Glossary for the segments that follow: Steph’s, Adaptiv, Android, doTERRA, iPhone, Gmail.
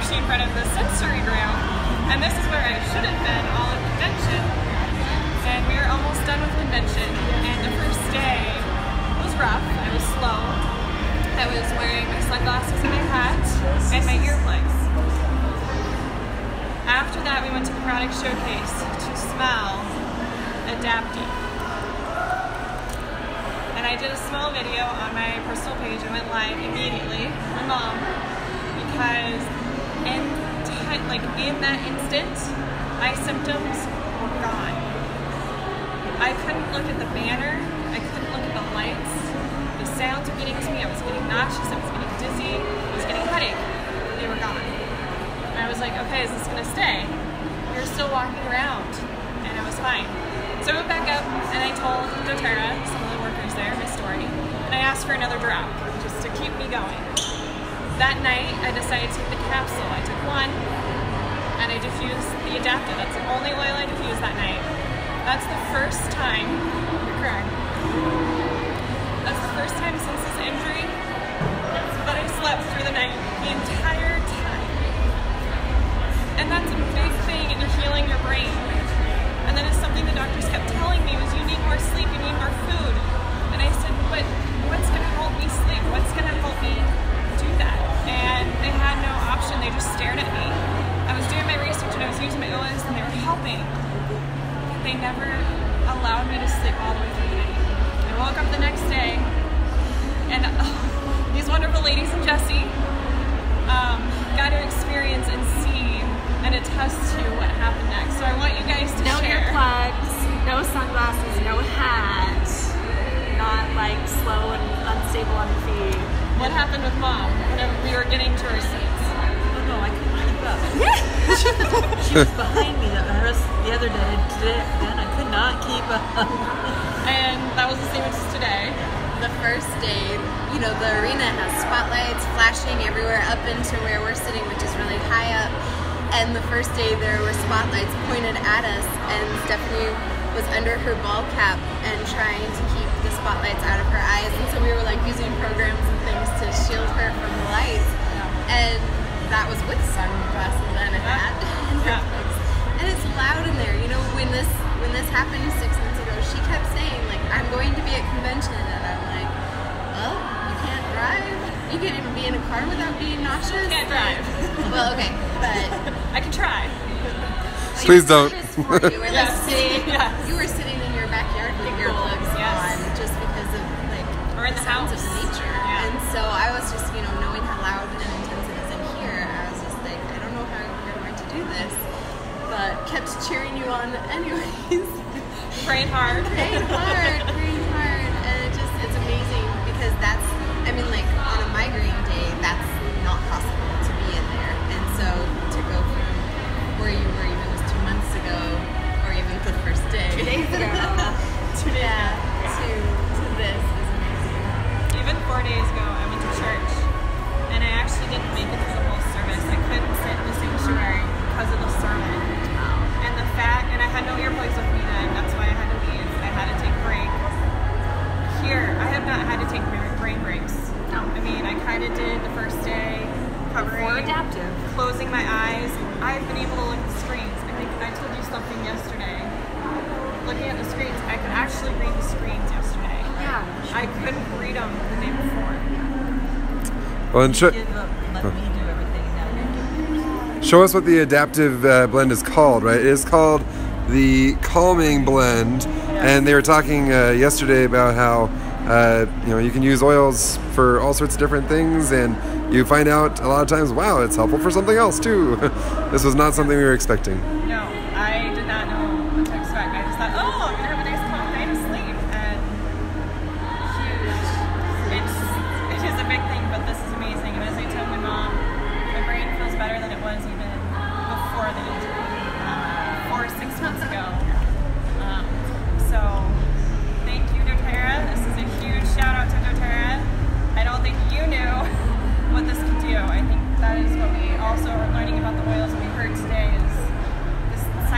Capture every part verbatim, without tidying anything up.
actually in front of the sensory room, and this is where I should have been all of convention. And we are almost done with convention, and the first day was rough. I was slow. I was wearing my sunglasses and my hat and my earplugs. After that, we went to the product showcase to smell Adaptive. And I did a small video on my personal page and went live immediately, my mom, because in, like, in that instant, my symptoms were gone. I couldn't look at the banner, I couldn't look at the lights, the sounds were getting to me, I was getting nauseous, I was getting dizzy, I was getting headache, they were gone. And I was like, okay, is this going to stay? We were still walking around, and I was fine. So I went back up and I told doTERRA, some of the workers there, my story, and I asked for another drop just to keep me going. That night, I decided to take the capsule. I took one and I diffused the Adaptive. That's the only oil I diffused that night. That's the first time, you're correct, that's the first time since this injury that I slept through the night, the entire time. And that's a big thing in healing your brain. And that is something the doctors kept telling me was you need more sleep, you need more food. And I said, but what's going to help me sleep? What's going to help me do that? And they had no option. They just stared at me. I was doing my research and I was using my O S and they were helping. But they never allowed me to sleep all the way through the night. I woke up the next day and oh, these wonderful ladies and Jesse um, got to experience and see and attest to what happened next. So I want you guys to no share. No earplugs, no sunglasses, no hat, not like slow and unstable on the feet. What happened with mom whenever we were getting to her seats? Oh no, I couldn't keep up. She was behind me the, the other day, today, and I could not keep up. And that was the same as today. The first day, you know, the arena has spotlights flashing everywhere up into where we're sitting, which is really high up. And the first day there were spotlights pointed at us and Stephanie was under her ball cap and trying to keep the spotlights out of her eyes, and so we were like using programs and things to shield her from the lights, yeah. And that was with sunglasses and a hat, yeah. And it's loud in there, you know, when this when this happened six months ago, she kept saying like, I'm going to be at convention, and I'm like, well, you can't drive, you can't even be in a car without being nauseous. You can't drive. Well, okay, but I can try. Like, please don't. You were yes. like sitting. Yes. You were sitting in your backyard with your earplugs yes. on, just because of like or in the, the sounds house. Of nature. Yeah. And so I was just, you know, knowing how loud and intense it is in here, I was just like, I don't know how we're going to do this, but kept cheering you on anyways. Praying hard. Praying hard. Praying hard. And it just, it's amazing because that's, I mean, like on a migraine day, that's not possible to be in there, and so. Where you were even just two months ago, or even the first day. Two days ago. Two days yeah, ago. To, to this is amazing. Even four days ago, I went to church, and I actually didn't make it through the whole service. I couldn't sit in the sanctuary because of the sermon. Oh. And the fact, and I had no earplugs with me then, that's why I had to leave. I had to take breaks. Here, I have not had to take brain breaks. No. I mean, I kind of did the first day, covering, before Adaptive, closing my eyes. I've been able to look at the screens. I think I told you something yesterday. Looking at the screens, I could actually read the screens yesterday. Yeah. I couldn't read them the day before. Well, and sh let me do everything now. Show us what the Adaptive uh, blend is called, right? It is called the Calming Blend, and they were talking uh, yesterday about how uh, you know, you can use oils for all sorts of different things, and you find out a lot of times, wow, it's helpful for something else too. This was not something we were expecting. No, I did not know what to expect. I just thought, oh, I'm gonna have a nice calm night of sleep. And huge. It's, it is a big thing, but this is amazing. And as I told my mom, my brain feels better than it was even before the injury, uh, four or six months ago. Um, so thank you, doTERRA. This is a huge shout out to doTERRA. I don't think you knew what this could do. I think that is what we also are learning about the oils we heard today is this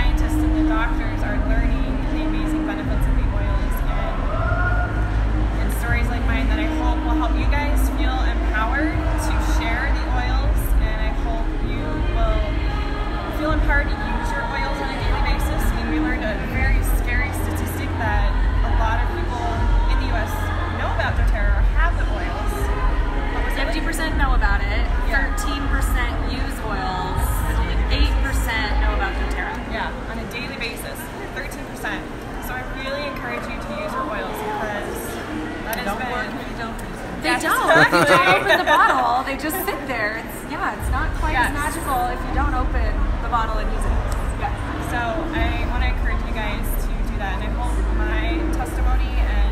It's not quite yes. as magical if you don't open the bottle and use it. Yes. So I want to encourage you guys to do that. And I hope my testimony and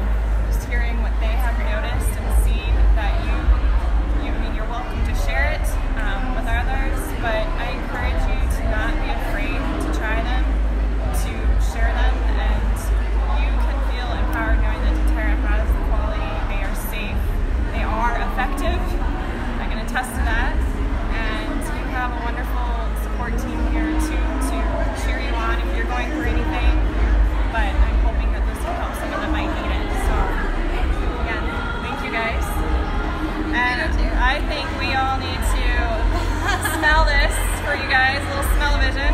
just hearing what they have noticed and seen that you, you I mean, you're welcome to share it um, with others, but I encourage you to not be afraid to try them, to share them, and you can feel empowered knowing that doTERRA has the quality. They are safe. They are effective. I can attest to that. And you have a wonderful support team here too to cheer you on if you're going through anything. But I'm hoping that this will help someone that might need it. So again, thank you guys. And I think we all need to smell this for you guys, a little smell-o-vision.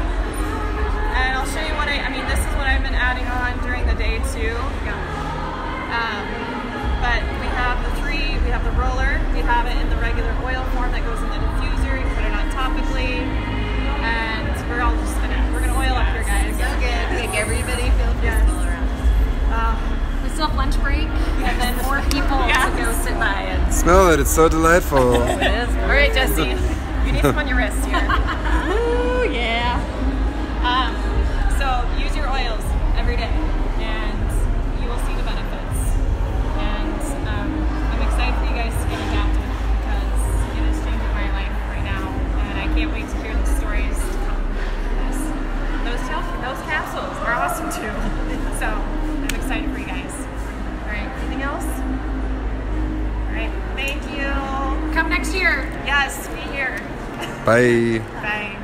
And I'll show you what I I mean this is what I've been adding on during the day too. Um, but we have the three, we have the roller, we have it in the regular oil form that goes in the diffuser, you can put it on topically, and we're all just gonna, we're gonna oil yes. up here, guys. So good, make everybody feel good all around. Um, we still have lunch break, yes. and then more people yes. to go sit by and smell it, it's so delightful. It is. All right, Jesse, you need some on your wrist here. Ooh, yeah. Um, so use your oils every day. Bye. Bye.